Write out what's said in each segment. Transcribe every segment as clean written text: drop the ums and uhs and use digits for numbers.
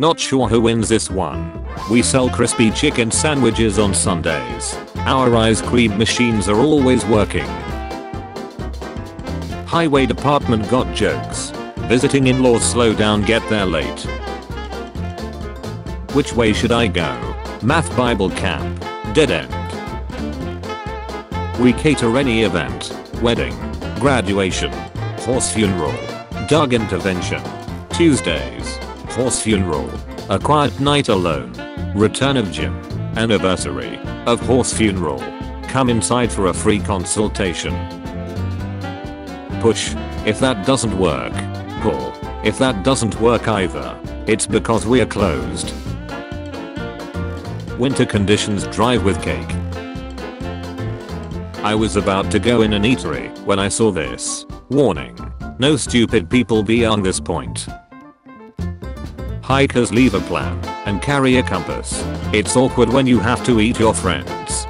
Not sure who wins this one. We sell crispy chicken sandwiches on Sundays. Our ice cream machines are always working. Highway department got jokes. Visiting in-laws, slow down, get there late. Which way should I go? Math Bible camp. Dead end. We cater any event. Wedding. Graduation. Horse funeral. Dog intervention. Tuesdays. Horse funeral. A quiet night alone. Return of gym. Anniversary of horse funeral. Come inside for a free consultation. Push if that doesn't work. Pull if that doesn't work either. It's because we're closed. Winter conditions, drive with cake. I was about to go in an eatery when I saw this. Warning. No stupid people beyond this point. Hikers, leave a plan and carry a compass. It's awkward when you have to eat your friends.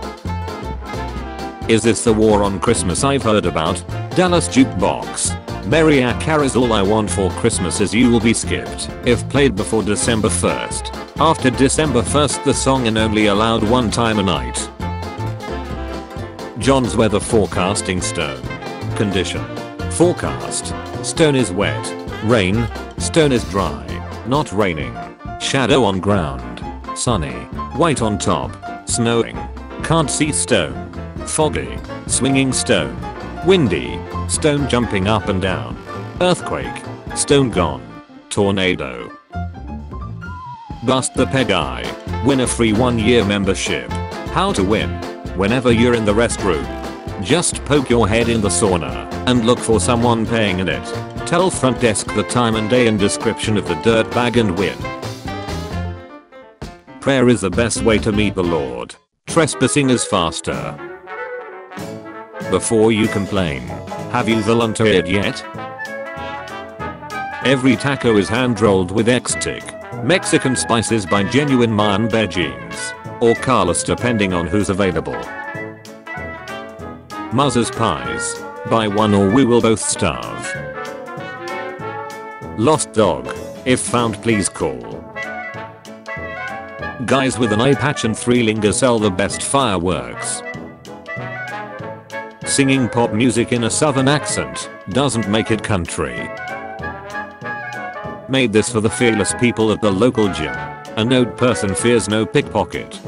Is this the war on Christmas I've heard about? Dallas Jukebox. Mary Akara's All I Want for Christmas Is You will be skipped if played before December 1st. After December 1st the song is only allowed one time a night. John's weather forecasting stone. Condition. Forecast. Stone is wet. Rain. Stone is dry. Not raining. Shadow on ground. Sunny. White on top. Snowing. Can't see stone. Foggy. Swinging stone. Windy. Stone jumping up and down. Earthquake. Stone gone. Tornado. Bust the peg eye. Win a free 1-year membership. How to win. Whenever you're in the restroom, just poke your head in the sauna and look for someone paying in it. Tell front desk the time and day and description of the dirtbag and win. Prayer is the best way to meet the Lord. Trespassing is faster. Before you complain, have you volunteered yet? Every taco is hand rolled with X-Tic, Mexican spices by Genuine Mayan Beijings, or Carlos depending on who's available. Mother's pies. Buy one or we will both starve. Lost dog. If found, please call. Guys with an eye patch and three lingers sell the best fireworks. Singing pop music in a southern accent doesn't make it country. Made this for the fearless people at the local gym. An old person fears no pickpocket.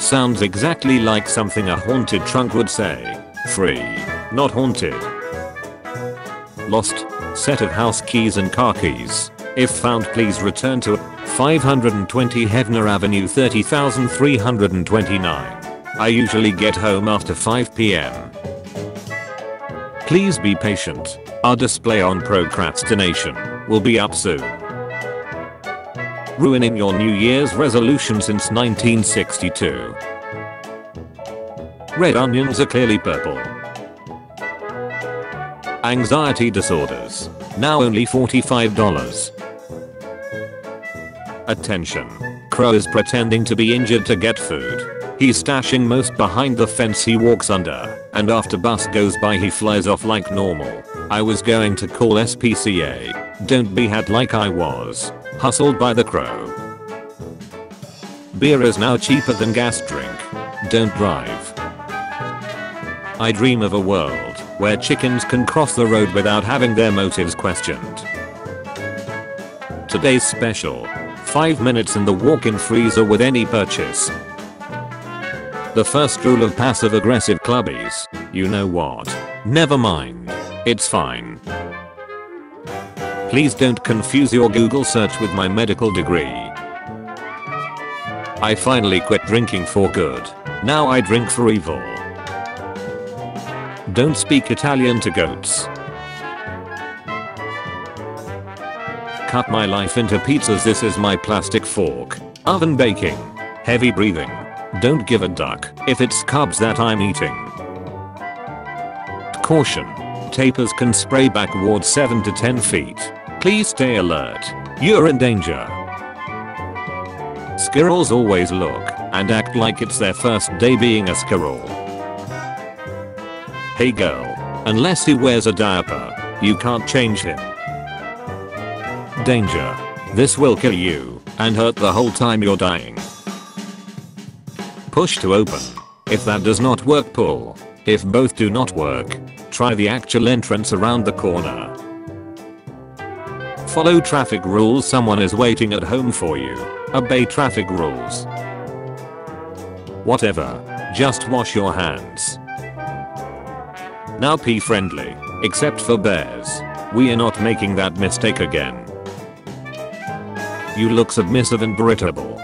Sounds exactly like something a haunted trunk would say. Free, not haunted. Lost. Set of house keys and car keys. If found, please return to 520 Hevner Avenue 30,329. I usually get home after 5 p.m. Please be patient. Our display on procrastination will be up soon. Ruining your New Year's resolution since 1962. Red onions are clearly purple. Anxiety disorders. Now only $45. Attention. Crow is pretending to be injured to get food. He's stashing most behind the fence he walks under, and after bus goes by he flies off like normal. I was going to call SPCA. Don't be had like I was. Hustled by the crow. Beer is now cheaper than gas drink. Don't drive. I dream of a world where chickens can cross the road without having their motives questioned. Today's special. 5 minutes in the walk-in freezer with any purchase. The first rule of passive-aggressive clubbies. You know what? Never mind. It's fine. Please don't confuse your Google search with my medical degree. I finally quit drinking for good. Now I drink for evil. Don't speak Italian to goats. Cut my life into pizzas, this is my plastic fork. Oven baking. Heavy breathing. Don't give a duck if it's carbs that I'm eating. Caution. Tapirs can spray backwards 7 to 10 feet. Please stay alert. You're in danger. Squirrels always look and act like it's their first day being a squirrel. Hey girl, unless he wears a diaper, you can't change him. Danger. This will kill you and hurt the whole time you're dying. Push to open. If that does not work, pull. If both do not work, try the actual entrance around the corner. Follow traffic rules. Someone is waiting at home for you. Obey traffic rules. Whatever. Just wash your hands. Now pee friendly, except for bears. We are not making that mistake again. You look submissive and brittle.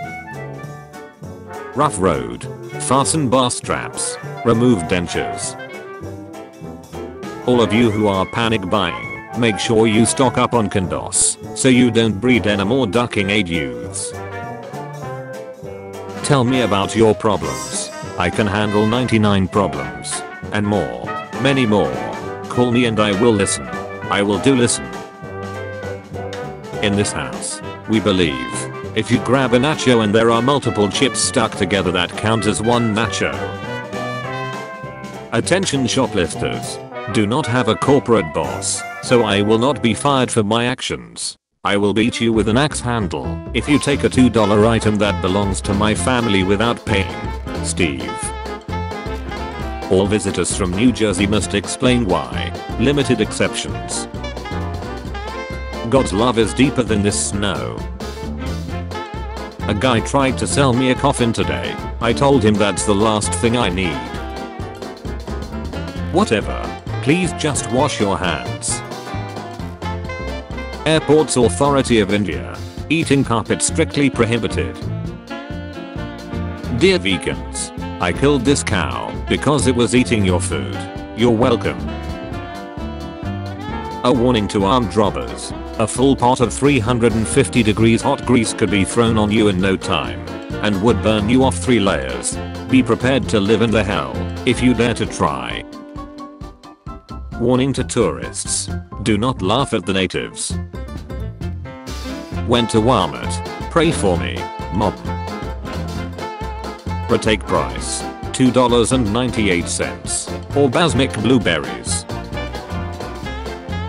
Rough road. Fasten bar straps. Remove dentures. All of you who are panic buying, make sure you stock up on condos so you don't breed any more ducking aid youths. Tell me about your problems. I can handle 99 problems. And more. Many more. Call me and I will listen. I will do listen. In this house, we believe if you grab a nacho and there are multiple chips stuck together, that counts as one nacho. Attention shoplifters. Do not have a corporate boss, so I will not be fired for my actions. I will beat you with an axe handle if you take a $2 item that belongs to my family without paying. Steve. All visitors from New Jersey must explain why. Limited exceptions. God's love is deeper than this snow. A guy tried to sell me a coffin today. I told him that's the last thing I need. Whatever. Please just wash your hands. Airports Authority of India. Eating carpet strictly prohibited. Dear vegans, I killed this cow because it was eating your food. You're welcome. A warning to armed robbers. A full pot of 350 degrees hot grease could be thrown on you in no time and would burn you off 3 layers. Be prepared to live in the hell if you dare to try. Warning to tourists. Do not laugh at the natives. Went to Walmart. Pray for me, mob. Retake price. $2.98. Orgasmic blueberries.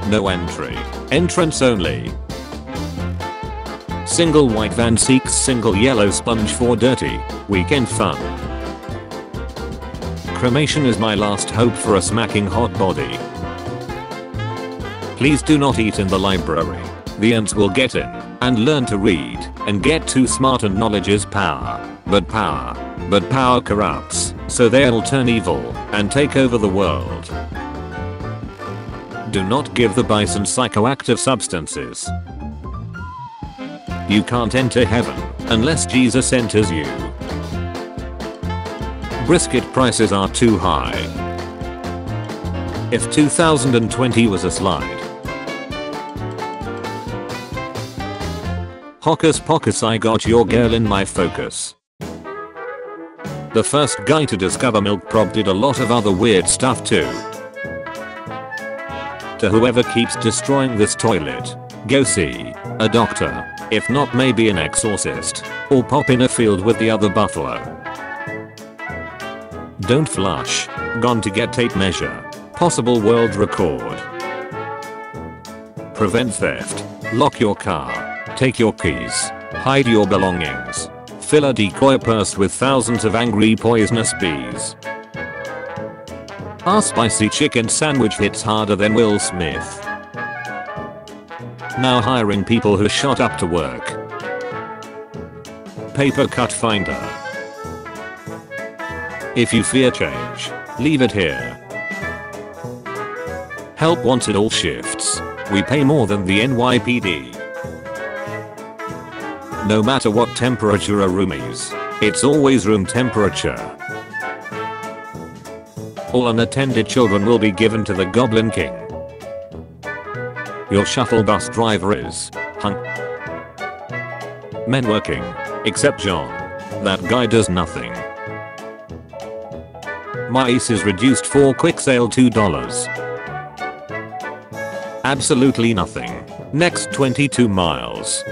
No entry. Entrance only. Single white van seeks single yellow sponge for dirty weekend fun. Cremation is my last hope for a smacking hot body. Please do not eat in the library. The ants will get in and learn to read and get too smart, and knowledge is power. But power corrupts, so they'll turn evil and take over the world. Do not give the bison psychoactive substances. You can't enter heaven unless Jesus enters you. Brisket prices are too high. If 2020 was a slide. Hocus pocus, I got your girl in my focus. The first guy to discover milk prop did a lot of other weird stuff too. To whoever keeps destroying this toilet, go see a doctor, if not maybe an exorcist, or pop in a field with the other buffalo. Don't flush. Gone to get tape measure. Possible world record. Prevent theft. Lock your car. Take your keys. Hide your belongings. Fill a decoy purse with thousands of angry poisonous bees. Our spicy chicken sandwich hits harder than Will Smith. Now hiring people who shot up to work. Paper cut finder. If you fear change, leave it here. Help wanted all shifts. We pay more than the NYPD. No matter what temperature a room is, it's always room temperature. All unattended children will be given to the Goblin King. Your shuttle bus driver is hung. Men working, except John. That guy does nothing. Mice is reduced for quick sale $2. Absolutely nothing. Next 22 miles.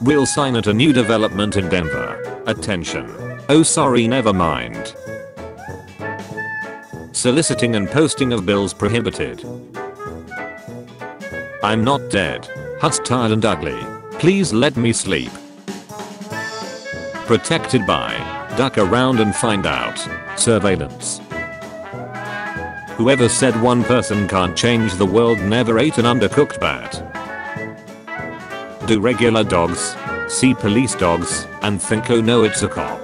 We'll sign at a new development in Denver. Attention. Oh sorry, never mind. Soliciting and posting of bills prohibited. I'm not dead. Hut's tired and ugly. Please let me sleep. Protected by. Duck around and find out. Surveillance. Whoever said one person can't change the world never ate an undercooked bat. Do regular dogs see police dogs and think, oh no, it's a cop?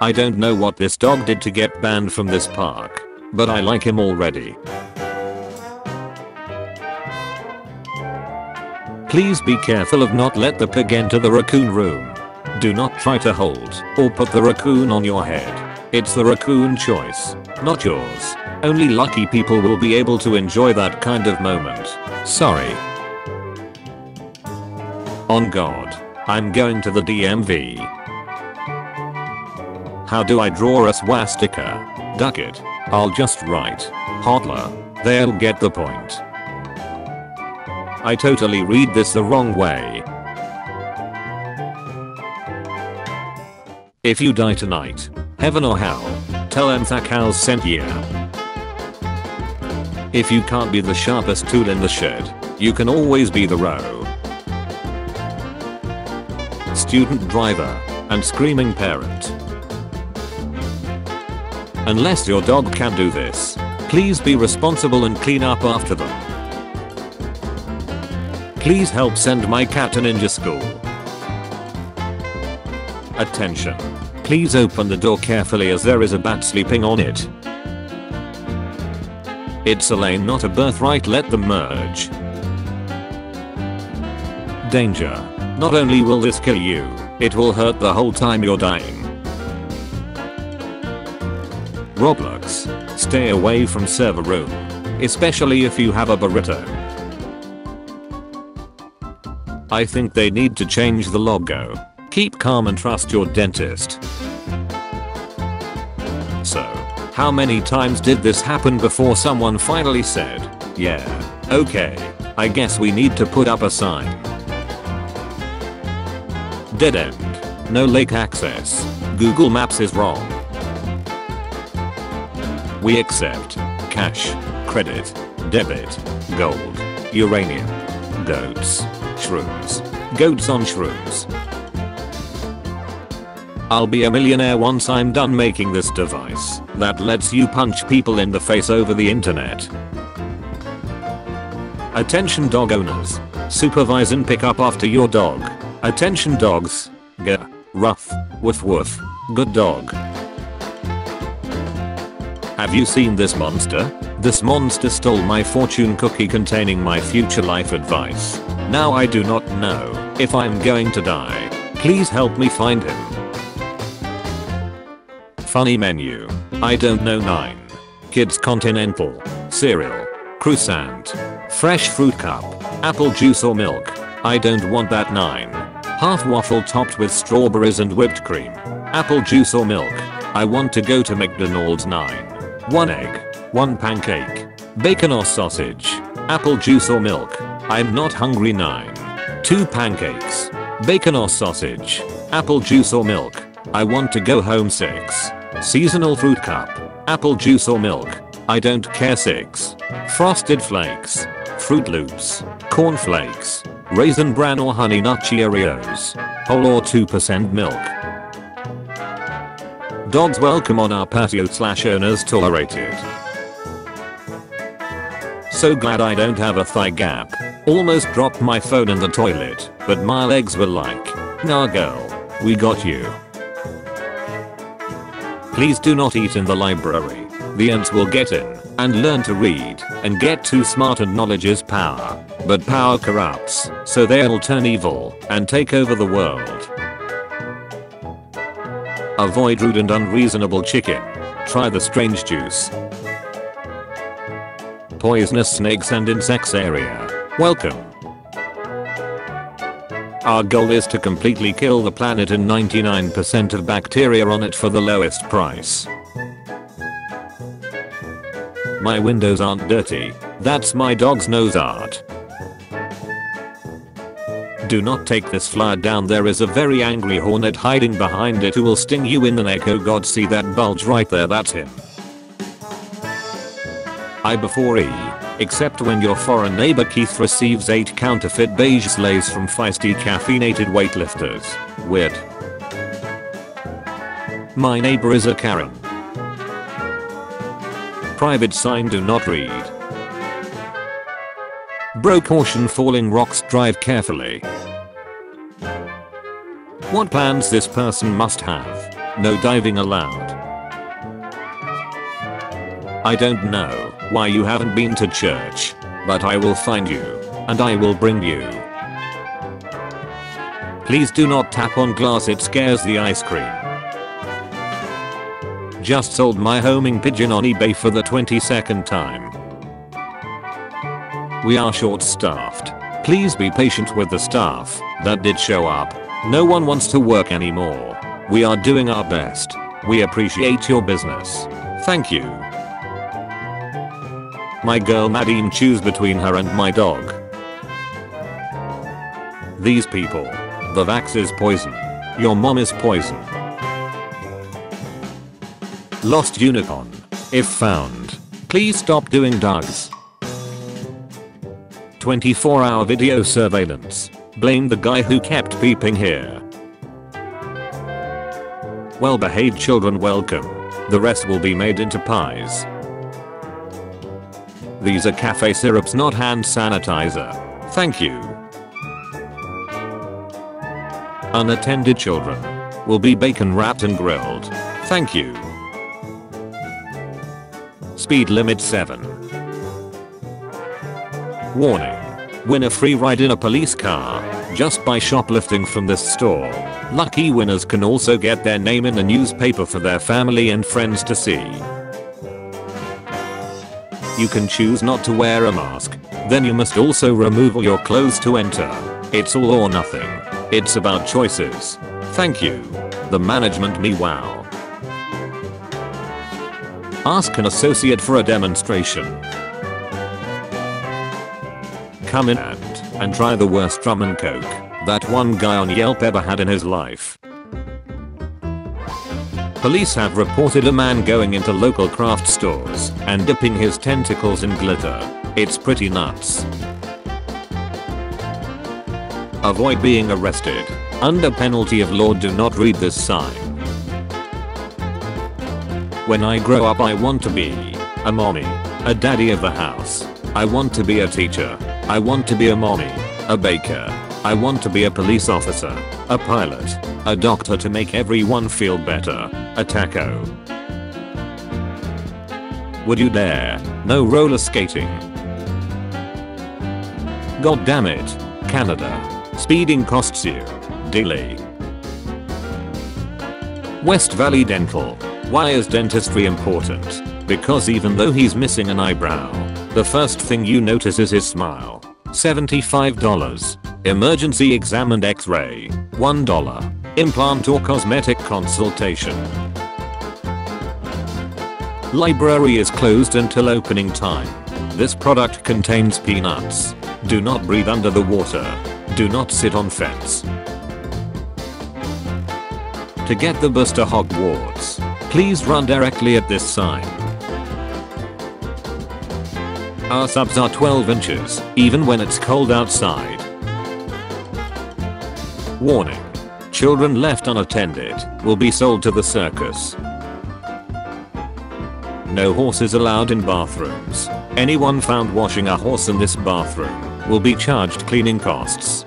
I don't know what this dog did to get banned from this park, but I like him already. Please be careful of not let the pig enter the raccoon room. Do not try to hold or put the raccoon on your head. It's the raccoon choice, not yours. Only lucky people will be able to enjoy that kind of moment. Sorry. On God, I'm going to the DMV. How do I draw a swastika? Duck it. I'll just write hodler. They'll get the point. I totally read this the wrong way. If you die tonight, heaven or hell, tell Anzac Hal sent you. If you can't be the sharpest tool in the shed, you can always be the roe. Student driver and screaming parent. Unless your dog can do this, please be responsible and clean up after them. Please help send my cat to ninja school. Attention. Please open the door carefully as there is a bat sleeping on it. It's a lane, not a birthright. Let them merge. Danger. Not only will this kill you, it will hurt the whole time you're dying. Roblox. Stay away from server room, especially if you have a burrito. I think they need to change the logo. Keep calm and trust your dentist. So, how many times did this happen before someone finally said, yeah, okay, I guess we need to put up a sign? Dead end. No lake access. Google Maps is wrong. We accept cash, credit, debit, gold, uranium, goats, shrooms, goats on shrooms. I'll be a millionaire once I'm done making this device that lets you punch people in the face over the internet. Attention dog owners. Supervise and pick up after your dog. Attention dogs. Gah. Rough. Woof woof. Good dog. Have you seen this monster? This monster stole my fortune cookie containing my future life advice. Now I do not know if I'm going to die. Please help me find him. Funny menu. I don't know 9. Kids continental. Cereal. Croissant. Fresh fruit cup. Apple juice or milk. I don't want that 9. Half waffle topped with strawberries and whipped cream. Apple juice or milk. I want to go to McDonald's 9. 1 egg. 1 pancake. Bacon or sausage. Apple juice or milk. I'm not hungry 9. 2 pancakes. Bacon or sausage. Apple juice or milk. I want to go home 6. Seasonal fruit cup. Apple juice or milk. I don't care 6. Frosted flakes. Fruit loops. Corn flakes. Raisin bran or honey nut Cheerios. Whole or 2% milk. Dogs welcome on our patio / owners tolerated. So glad I don't have a thigh gap. Almost dropped my phone in the toilet, but my legs were like, nah girl, we got you. Please do not eat in the library. The ants will get in and learn to read and get too smart, and knowledge is power. But power corrupts, so they'll turn evil and take over the world. Avoid rude and unreasonable chicken. Try the strange juice. Poisonous snakes and insects area. Welcome. Our goal is to completely kill the planet and 99% of bacteria on it for the lowest price. My windows aren't dirty. That's my dog's nose art. Do not take this flyer down. There is a very angry hornet hiding behind it who will sting you in the neck. Oh god, see that bulge right there? That's him. I before E. except when your foreign neighbor Keith receives 8 counterfeit beige lays from feisty caffeinated weightlifters. Weird. My neighbor is a Karen. Private sign: do not read. Bro, caution, falling rocks, drive carefully. What plans this person must have? No diving allowed. I don't know why you haven't been to church, but I will find you, and I will bring you. Please do not tap on glass, it scares the ice cream. Just sold my homing pigeon on eBay for the 22nd time. We are short-staffed. Please be patient with the staff that did show up. No one wants to work anymore. We are doing our best. We appreciate your business. Thank you. My girl Nadine chooses between her and my dog. These people. The vax is poison. Your mom is poison. Lost unicorn. If found, please stop doing drugs. 24-hour video surveillance. Blame the guy who kept peeping here. Well-behaved children welcome. The rest will be made into pies. These are cafe syrups, not hand sanitizer. Thank you. Unattended children will be bacon wrapped and grilled. Thank you. Speed limit 7. Warning. Win a free ride in a police car just by shoplifting from this store. Lucky winners can also get their name in a newspaper for their family and friends to see. You can choose not to wear a mask, then you must also remove all your clothes to enter. It's all or nothing. It's about choices. Thank you. The management me wow. Ask an associate for a demonstration. Come in and try the worst rum and coke that one guy on Yelp ever had in his life. Police have reported a man going into local craft stores and dipping his tentacles in glitter. It's pretty nuts. Avoid being arrested. Under penalty of law, do not read this sign. When I grow up, I want to be a mommy, a daddy of the house. I want to be a teacher. I want to be a mommy, a baker. I want to be a police officer, a pilot, a doctor to make everyone feel better, a taco. Would you dare? No roller skating. God damn it, Canada. Speeding costs you dearly. West Valley Dental. Why is dentistry important? Because even though he's missing an eyebrow, the first thing you notice is his smile. $75. Emergency exam and x-ray. $1. Implant or cosmetic consultation. Library is closed until opening time. This product contains peanuts. Do not breathe under the water. Do not sit on fence. To get the bus to Hogwarts, please run directly at this sign. Our subs are 12 inches, even when it's cold outside. Warning. Children left unattended will be sold to the circus. No horses allowed in bathrooms. Anyone found washing a horse in this bathroom will be charged cleaning costs.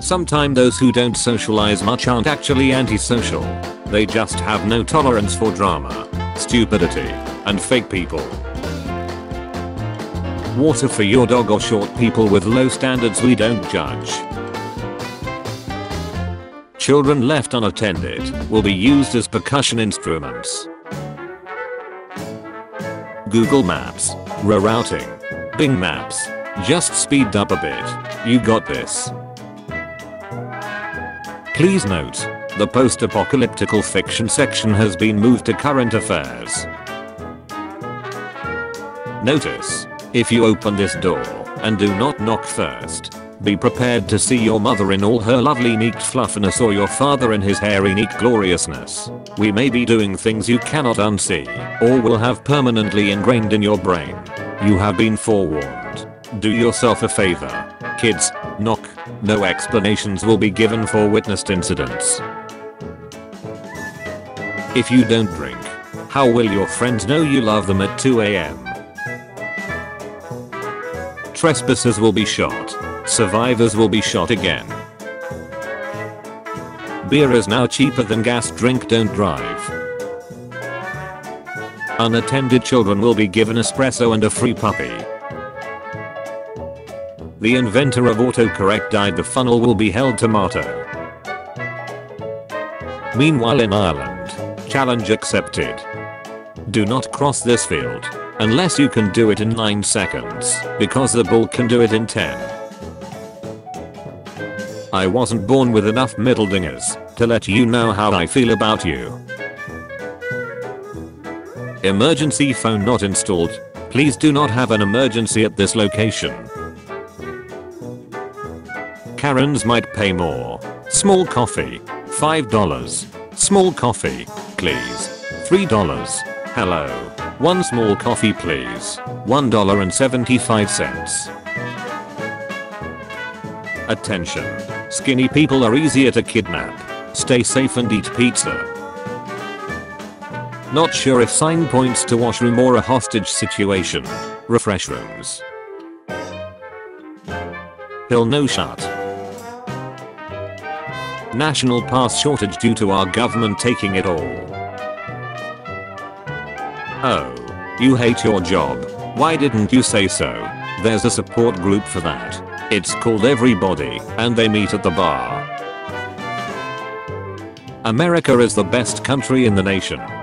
Sometimes those who don't socialize much aren't actually antisocial. They just have no tolerance for drama, stupidity, and fake people. Water for your dog or short people with low standards, we don't judge. Children left unattended will be used as percussion instruments. Google Maps. Rerouting. Bing Maps. Just speed up a bit. You got this. Please note, the post-apocalyptical fiction section has been moved to current affairs. Notice, if you open this door and do not knock first, Be prepared to see your mother in all her lovely neat fluffiness or your father in his hairy neat gloriousness. We may be doing things you cannot unsee, or will have permanently ingrained in your brain. You have been forewarned. Do yourself a favor. Kids, knock. No explanations will be given for witnessed incidents. If you don't drink, how will your friends know you love them at 2 a.m? Trespassers will be shot. Survivors will be shot again. Beer is now cheaper than gas. Drink, don't drive. Unattended children will be given espresso and a free puppy. The inventor of autocorrect died. The funnel will be held tomato. Meanwhile in Ireland, challenge accepted. Do not cross this field unless you can do it in 9 seconds, because the bull can do it in 10. I wasn't born with enough middle dingers to let you know how I feel about you. Emergency phone not installed. Please do not have an emergency at this location. Karens might pay more. Small coffee, $5. Small coffee, please, $3. Hello. 1 small coffee please, $1.75. Attention. Skinny people are easier to kidnap. Stay safe and eat pizza. Not sure if sign points to washroom or a hostage situation. Refresh rooms. Hill no shut. National pass shortage due to our government taking it all. Oh, you hate your job. Why didn't you say so? There's a support group for that. It's called Everybody, and they meet at the bar. America is the best country in the nation.